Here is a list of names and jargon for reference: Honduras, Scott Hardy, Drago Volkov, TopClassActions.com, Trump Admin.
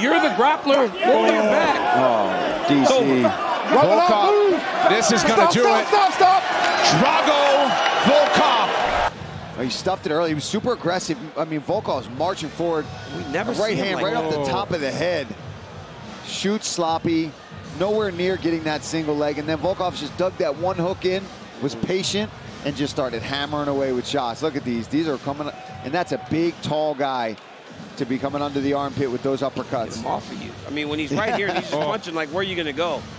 You're the grappler holding him back. Oh, DC. So, Volkov. This is going to do it. Stop. Drago Volkov. He stuffed it early. He was super aggressive. I mean, Volkov is marching forward. We never see right hand like, right off the top of the head. Shoots sloppy. Nowhere near getting that single leg. And then Volkov just dug that one hook in, was patient, and just started hammering away with shots. Look at these. These are coming. And that's a big, tall guy to be coming under the armpit with those uppercuts. Get him off of you. I mean, when he's right here and he's just punching, like, where are you going to go?